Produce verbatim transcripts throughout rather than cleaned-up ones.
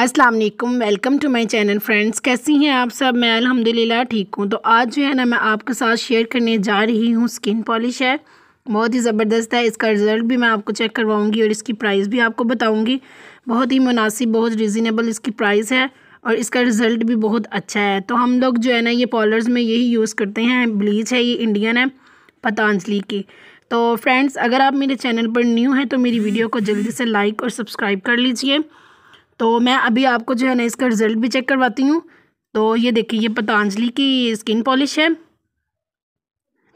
अस्सलाम वालेकुम, welcome to my channel friends. कैसी हैं आप सब? मैं अल्हम्दुलिल्लाह ठीक हूँ। तो आज जो है ना मैं आपके साथ शेयर करने जा रही हूँ स्किन पॉलिश है, बहुत ही ज़बरदस्त है। इसका रिज़ल्ट भी मैं आपको चेक करवाऊँगी और इसकी प्राइस भी आपको बताऊँगी। बहुत ही मुनासिब, बहुत रिजनेबल इसकी प्राइस है और इसका रिज़ल्ट भी बहुत अच्छा है। तो हम लोग जो है ना ये पार्लर्स में यही यूज़ करते हैं। ब्लीच है, ये इंडियन है, पतंजलि की। तो फ्रेंड्स, अगर आप मेरे चैनल पर न्यू हैं तो मेरी वीडियो को जल्दी से लाइक और सब्सक्राइब कर लीजिए। तो मैं अभी आपको जो है ना इसका रिज़ल्ट भी चेक करवाती हूँ। तो ये देखिए, ये पतंजलि की स्किन पॉलिश है।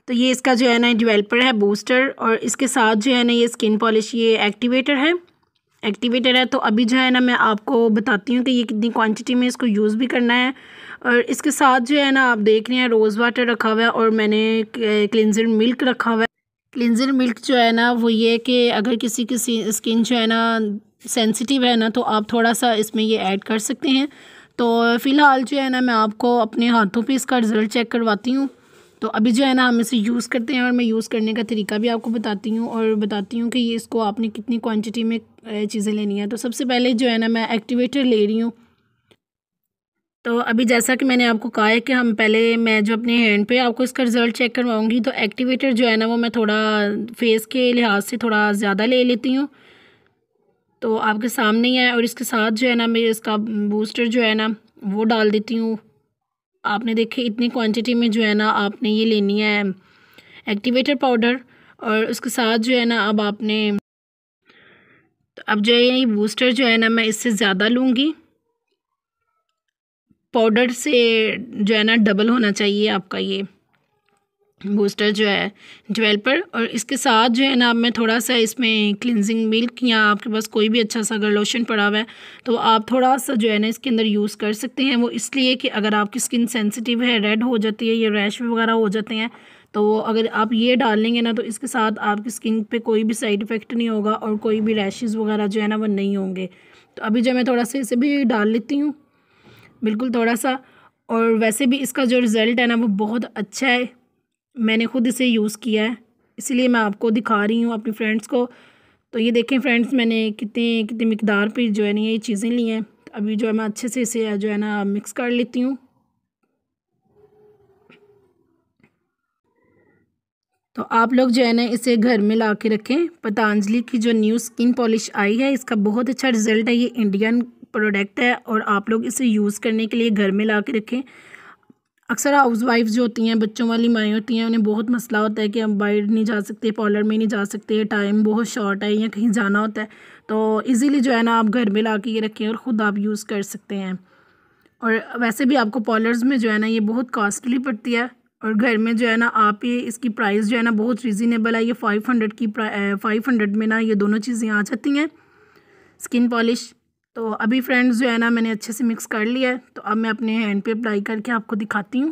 तो ये इसका जो है ना डेवलपर है, बूस्टर, और इसके साथ जो है ना ये स्किन पॉलिश ये एक्टिवेटर है एक्टिवेटर है तो अभी जो है ना मैं आपको बताती हूँ कि ये कितनी क्वांटिटी में इसको यूज़ भी करना है। और इसके साथ जो है ना आप देख रहे हैं रोज़ वाटर रखा हुआ है और मैंने क्लिनजर मिल्क रखा हुआ है। क्लिनजर मिल्क जो है ना वो ये कि अगर किसी की स्किन जो है ना सेंसिटिव है ना तो आप थोड़ा सा इसमें ये ऐड कर सकते हैं। तो फ़िलहाल जो है ना मैं आपको अपने हाथों पर इसका रिज़ल्ट चेक करवाती हूँ। तो अभी जो है ना हम इसे यूज़ करते हैं और मैं यूज़ करने का तरीका भी आपको बताती हूँ और बताती हूँ कि ये इसको आपने कितनी क्वांटिटी में चीज़ें लेनी है। तो सबसे पहले जो है ना मैं एक्टिवेटर ले रही हूँ। तो अभी जैसा कि मैंने आपको कहा है कि हम पहले मैं जो अपने हैंड पे आपको इसका रिज़ल्ट चेक करवाऊँगी। तो एक्टिवेटर जो है ना वो मैं थोड़ा फेस के लिहाज से थोड़ा ज़्यादा ले लेती हूँ, तो आपके सामने ही है। और इसके साथ जो है ना मैं इसका बूस्टर जो है ना वो डाल देती हूँ। आपने देखे इतनी क्वांटिटी में जो है ना आपने ये लेनी है एक्टिवेटर पाउडर। और उसके साथ जो है ना अब आपने तो अब जो है ये बूस्टर जो है ना मैं इससे ज़्यादा लूँगी। पाउडर से जो है ना डबल होना चाहिए आपका ये बूस्टर जो है डेवलपर। और इसके साथ जो है ना अब मैं थोड़ा सा इसमें क्लिनजिंग मिल्क या आपके पास कोई भी अच्छा सा अगर लोशन पड़ा हुआ है तो आप थोड़ा सा जो है ना इसके अंदर यूज़ कर सकते हैं। वो इसलिए कि अगर आपकी स्किन सेंसिटिव है, रेड हो जाती है या रैश वगैरह हो जाते हैं, तो अगर आप ये डाल लेंगे ना तो इसके साथ आपकी स्किन पे कोई भी साइड इफ़ेक्ट नहीं होगा और कोई भी रैशेज़ वगैरह जो है ना वो नहीं होंगे। तो अभी जो मैं थोड़ा सा इसे भी डाल लेती हूँ, बिल्कुल थोड़ा सा। और वैसे भी इसका जो रिज़ल्ट है ना वो बहुत अच्छा है, मैंने ख़ुद इसे यूज़ किया है, इसलिए मैं आपको दिखा रही हूँ अपनी फ्रेंड्स को। तो ये देखें फ्रेंड्स, मैंने कितने कितनी मकदार पे जो है ना ये चीज़ें ली हैं। तो अभी जो है मैं अच्छे से इसे जो है ना मिक्स कर लेती हूँ। तो आप लोग जो है ना इसे घर में ला के रखें। पतंजलि की जो न्यू स्किन पॉलिश आई है इसका बहुत अच्छा रिज़ल्ट है। ये इंडियन प्रोडक्ट है और आप लोग इसे यूज़ करने के लिए घर में ला के रखें। अक्सर हाउस वाइफ जो होती हैं, बच्चों वाली माएँ होती हैं, उन्हें बहुत मसला होता है कि हम बाहर नहीं जा सकते, पार्लर में नहीं जा सकते, टाइम बहुत शॉर्ट है या कहीं जाना होता है। तो इजीली जो है ना आप घर में ला के ये रखें और ख़ुद आप यूज़ कर सकते हैं। और वैसे भी आपको पार्लर्स में जो है ना ये बहुत कॉस्टली पड़ती है और घर में जो है ना आप ये इसकी प्राइस जो है ना बहुत रिजनेबल है। ये फ़ाइव हंड्रेड की फ़ाइव हंड्रेड में ना ये दोनों चीज़ें आ जाती हैं स्किन पॉलिश। तो अभी फ्रेंड्स जो है ना मैंने अच्छे से मिक्स कर लिया है। तो अब मैं अपने हैंड पे अप्लाई करके आपको दिखाती हूँ।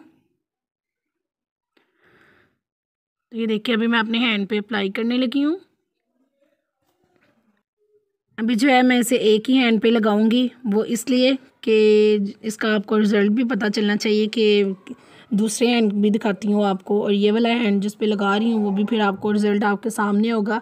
तो ये देखिए, अभी मैं अपने हैंड पे अप्लाई करने लगी हूँ। अभी जो है मैं इसे एक ही हैंड पे लगाऊंगी, वो इसलिए कि इसका आपको रिज़ल्ट भी पता चलना चाहिए। कि दूसरे हैंड भी दिखाती हूँ आपको और ये वाला हैंड जिस पे लगा रही हूँ वो भी फिर आपको रिज़ल्ट आपके सामने होगा।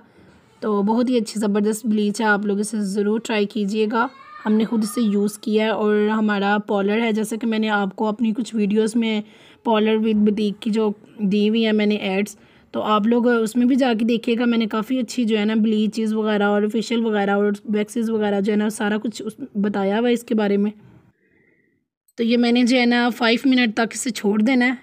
तो बहुत ही अच्छी ज़बरदस्त ब्लीच है, आप लोग इसे ज़रूर ट्राई कीजिएगा। हमने ख़ुद इसे यूज़ किया है और हमारा पार्लर है, जैसे कि मैंने आपको अपनी कुछ वीडियोस में पार्लर विद बुटीक की जो दी हुई है मैंने एड्स, तो आप लोग उसमें भी जाके देखिएगा। मैंने काफ़ी अच्छी जो है ना ब्लीचेस वगैरह और फेशियल वगैरह और वैक्सेस वगैरह जो है ना सारा कुछ बताया हुआ है इसके बारे में। तो ये मैंने जो है ना फाइव मिनट तक इसे छोड़ देना है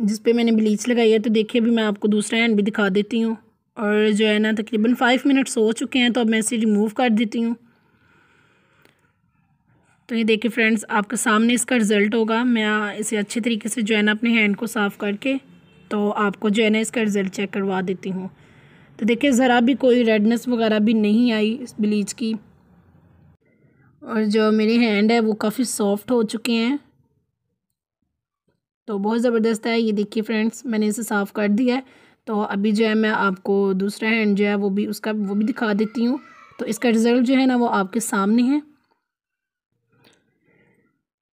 जिस पर मैंने ब्लीच लगाई है। तो देखिए, अभी मैं आपको दूसरा हैंड भी दिखा देती हूँ। और जो है ना तकरीबन फ़ाइव मिनट्स हो चुके हैं, तो अब मैं इसे रिमूव कर देती हूँ। तो ये देखिए फ्रेंड्स, आपके सामने इसका रिज़ल्ट होगा। मैं इसे अच्छे तरीके से जो है ना अपने हैंड को साफ़ करके तो आपको जो है ना इसका रिज़ल्ट चेक करवा देती हूँ। तो देखिए, ज़रा भी कोई रेडनेस वगैरह भी नहीं आई इस ब्लीच की। और जो मेरे हैंड है वो काफ़ी सॉफ्ट हो चुके हैं, तो बहुत ज़बरदस्त है। ये देखिए फ्रेंड्स, मैंने इसे साफ़ कर दिया है। तो अभी जो है मैं आपको दूसरा हैंड जो है वो भी उसका वो भी दिखा देती हूँ। तो इसका रिज़ल्ट जो है ना वो आपके सामने है।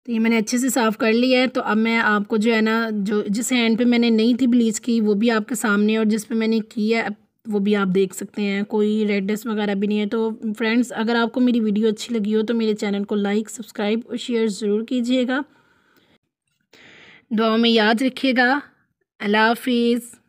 तो ये मैंने अच्छे से साफ़ कर लिया है। तो अब मैं आपको जो है ना जो जिस हैंड पे मैंने नहीं थी ब्लीच की वो भी आपके सामने, और जिस पे मैंने की है वो भी आप देख सकते हैं, कोई रेडनेस वगैरह भी नहीं है। तो फ्रेंड्स, अगर आपको मेरी वीडियो अच्छी लगी हो तो मेरे चैनल को लाइक, सब्सक्राइब और शेयर ज़रूर कीजिएगा। दुआओं में याद रखिएगा। अल्लाह हाफिज़।